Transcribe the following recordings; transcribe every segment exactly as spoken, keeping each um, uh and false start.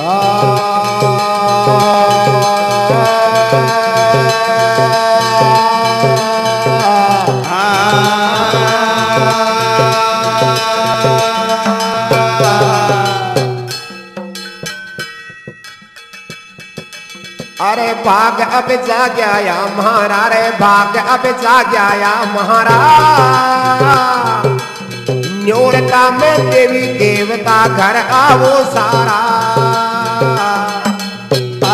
अरे भाग अब जाग्या या महारा, रे भाग अब जाग्या या महारा, न्योरता में देवी देवता घर आवो सारा।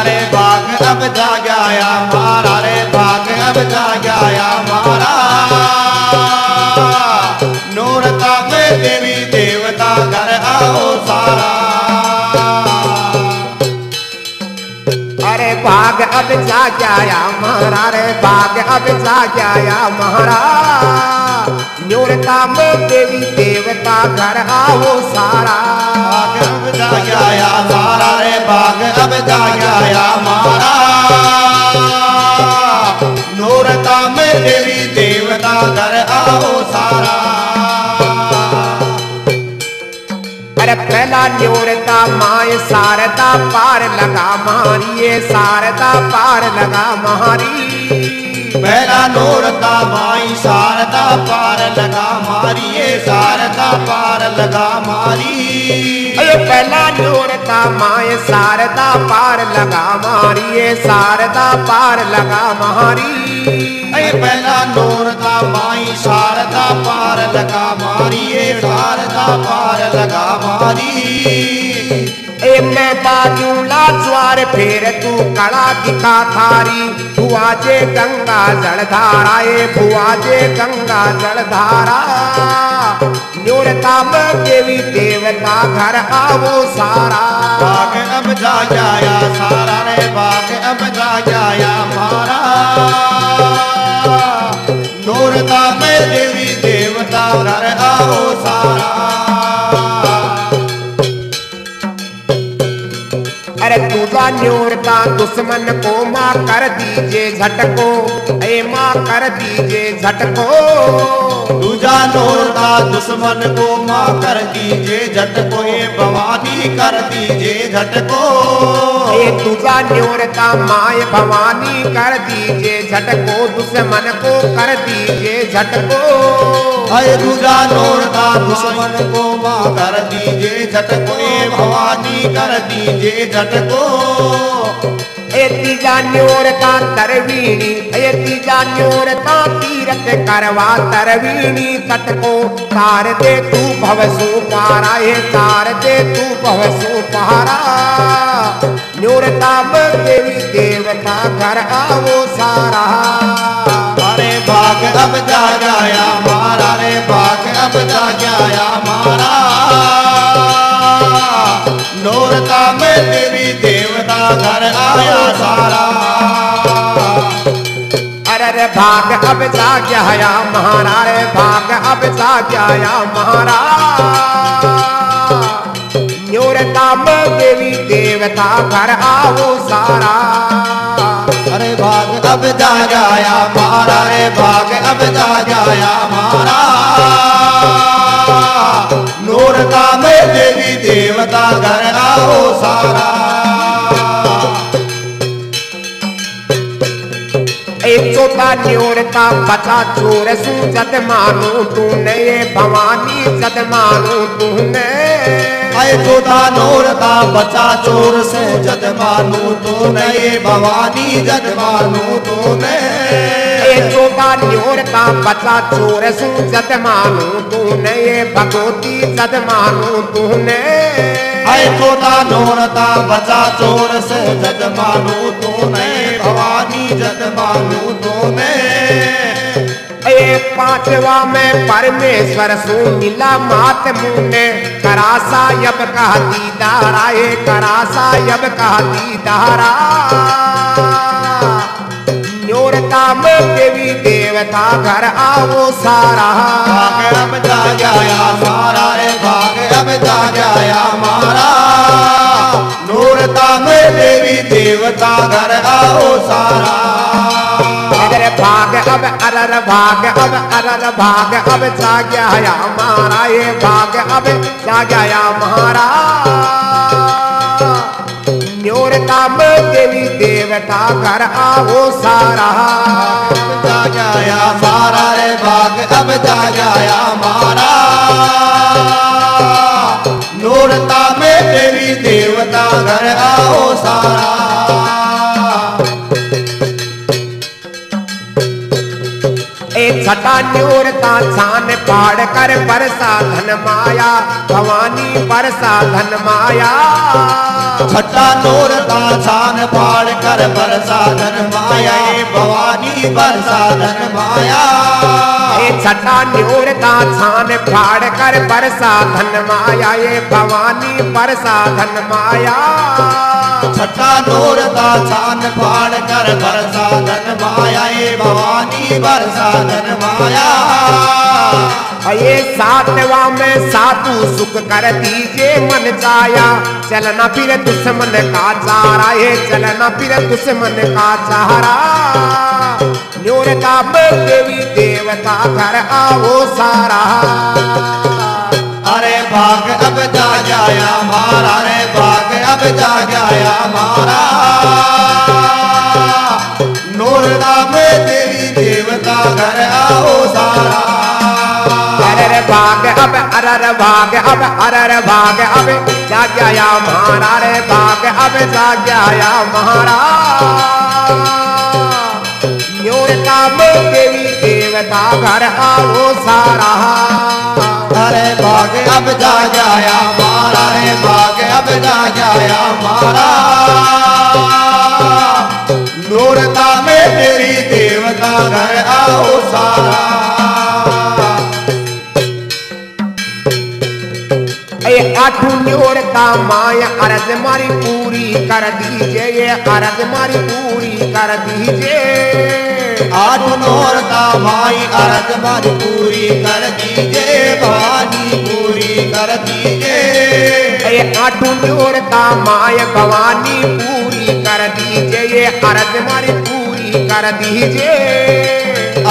अरे भाग अब जाग्या या महारा, रे भाग अब जाग्या या महारा, न्योरता में देवी देवता घर आवो सारा। भाग अब जाग्या या महारा, रे भाग अब जाग्या या महारा, न्योरता में देवी देवता घर आओ सारा। भाग अब जाग्या या महारा, रे भाग अब जाग्या या महारा, न्योरता में देवी देवता घर आओ सारा। अरे पहला न्योरता माय सारदा पार लगा मारिए, सारदा पार लगा मारी। पहला न्योरता माई सारदा पार लगा मारिए, सारदा पार लगा मारी। अरे पहला न्योरता माय सारदा पार लगा मारिए, सारदा पार लगा मारी। अरे पहला न्योरता माई सारदा पार लगा मारिए, सारदा पार लगा मारी। ए मैं बाजू ला ज्वार फेर तू कड़ा दिखा थारी, भुआजे गंगा जलधारा, ए भुआजे गंगा जलधारा, न्योरता में देवी देवता घर आवो सारा। भाग अब जाग्या या सारा, रे भाग अब जाग्या या मारा, न्योरता में देवी देवता घर आवो सारा। अरे तुझा न्योरता दुश्मन को माँ कर दीजे झटको, ए माँ कर दीजे झटको। तुझा न्योरता दुश्मन को माँ कर दीजे झटको, ए भवानी कर दीजे झटको। ए तुझा न्योरता माय भवानी कर दीजे झटको, दुश्मन को कर दीजे झटको। अरे तुझा न्योरता दुश्मन को माँ कर दीजे झटको, ए भवानी कर दीजे झटको। तीजा न्योरता तरवीणी, ए तीजा न्योरता तीरथ करवा तरवीणी तट को, तार दे तू भवसो पारा, ये तार दे तू भवसो पारा, न्योरता में देवी देवता घर आवो सारा। अरे भाग अब जाग्या या महारा, रे भाग अब जाग्या या महारा, न्योरता में देवी देवता घर आया सारा। अरे भाग अब जाग्या या महारा, रे भाग अब जाग्या या महारा, न्योरता में देवी देवता घर आओ सारा। अरे भाग अब जाग्या या महारा, रे भाग अब जाग्या या महारा, न्योरता में देवी देवता घर आओ सारा। एक चौथा न्योरता बचा चोर सू जद मारू तूने, भवानी जद मारू तूने। अरे चौथा न्योरता बचा चोर से जद मारू तूने, भवानी जद मारू तूने। चोबा न्योरता बचा चोर सू जद मानू तूने, भगवती जद मानू तूने। अरे चोदा न्योरता बचा चोर से जद मानू तूने, भवानी जद मानू तूने। पांचवा में परमेश्वर सू मिला मात मुने, करा सायब का दीदारा, ये करा सायब का दीदारा, न्योरता में देवी देवता घर आओ सारा। भाग अब जाग्या या महारा, रे भाग अब जाग्या या महारा, न्योरता में देवी देवता घर आओ सारा। अरे भाग अब अरर भाग अब अरर भाग अब जाग्या या महारा, ये भाग अब जाग्या या महारा, काम देवी देवता कर आओ सारा। जा गया मारा रे भाग अब जा गया मारा, लोड़ता में देवी देवता कर आओ सारा। छटा न्यूरता छान पाड़ कर बरसा धन माया भवानी बरसा धन माया। छटा न्यूरता छान पाड़ कर बरसा धन माया भवानी बरसा धन माया। छटा न्यूरता छान पाड़ कर बरसा धन माया ये भवानी बरसा धन माया। छटा न्यूरता छान पाड़ कर बरसा धन माया ये भवानी बरसा धन माया। ये सातवा में साधु सुख कर दीजिए मन जाया, चलना फिर दुश्मन का चारा ये चलना फिर दुश्मन का चारा। न्योरता देवी देवता कर आओ सारा। अरे भाग अब जा गया मारा रे भाग अब जा गया मारा, नोरता में देवी देवता कर आओ सारा। अरर भाग अब अरर भाग अब अरर भाग अब जा गया मारा रे भाग अब जा गया मारा, न्योरता में देवी देवता कर आओ सारा। अरे भाग अब जा गया मारा रे भाग अब जा गया मारा, नोरता में तेरी देवता घर आओ सारा। आठू न्योरता माया अरज मारी पूरी कर दीजिए ये अरज मारी पूरी कर दीजिए। आठू न्योरता माई अरज मारी पूरी कर दीजिए भवानी पूरी कर दीजिए। आठू न्योरता माया भवानी पूरी कर दीजिए ये अरज मारी पूरी कर दीजिए।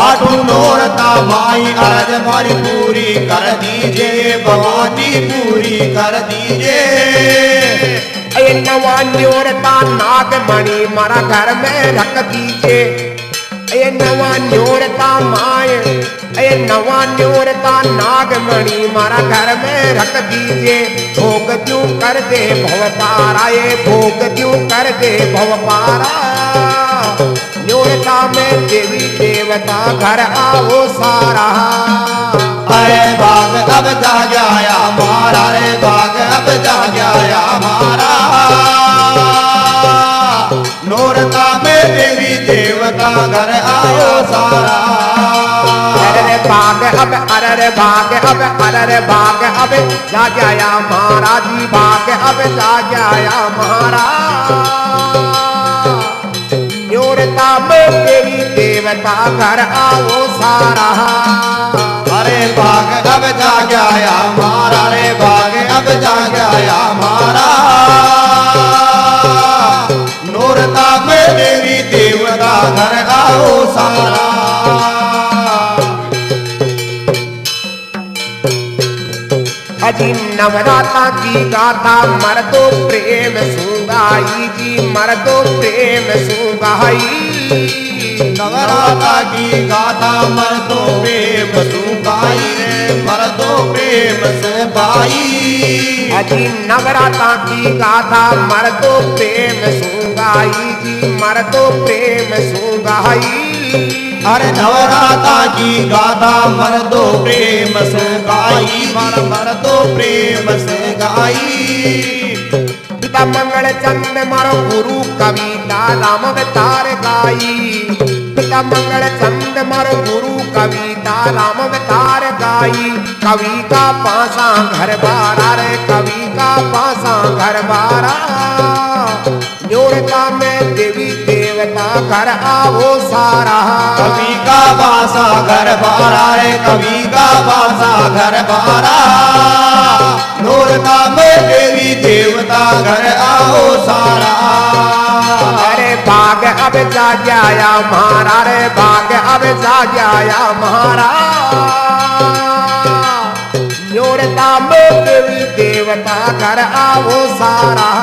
आठू नोरता माई अरज मारी पूरी कर दीजिए भवानी पूरी कर दीजिए। नवा न्योरता नागमणि मारा घर में रख दीजिए। नवा न्योरता माए ए नवा न्योरता नागमणि मारा घर में रख दीजिए। भोग क्यों कर दे भव पारा ये भोग क्यों कर दे भव पारा, न्योरता में देवी देवता घर आओ सारा। अरे भाग अब जा गया मारा रे भाग अब जा गया मारा, न्योरता में देवी देवता घर आओ सारा। अरे भाग अब अरे भाग अब अरे भाग अब जा गया मारा जी भाग अब जा गया मारा, न्योरता में तेरी देवता घर आओ सारा। अरे भाग अब जा गया मारा रे भाग अब जा गया मारा, न्योरता में तेरी देवता घर आओ सारा। अजी नवराता की गाथा मर्दो प्रेम सुगाई जी मर्दो प्रेम सुगाई। नवराता की गाथा मर्दो प्रेम सुगाई रे मर्दो प्रेम सुगाई। अजी नवराता की गाथा मर्दो प्रेम सुगाई जी मर्दो प्रेम सुगाई। अरे नवराता की गाथा मर्दो प्रेम से गाई मर्दो प्रेम से गाई। पिता मंगल चंद मारो गुरु कविता राम अवतार गाई। पिता मंगल चंद मारो गुरु कविता राम अवतार गाई। कवि का पासा घर बारा रे कवि का पासा घर बारा, न्योरता में देवी देवता घर आओ सारा। कवि का बासा घर बारा रे कवि का बासा घर बारा, न्योरता में देवी देवता घर आओ सारा। अरे भाग अब जा गया मारा रे भाग अब जा गया मारा, न्योरता में देवी देवता घर आओ सारा।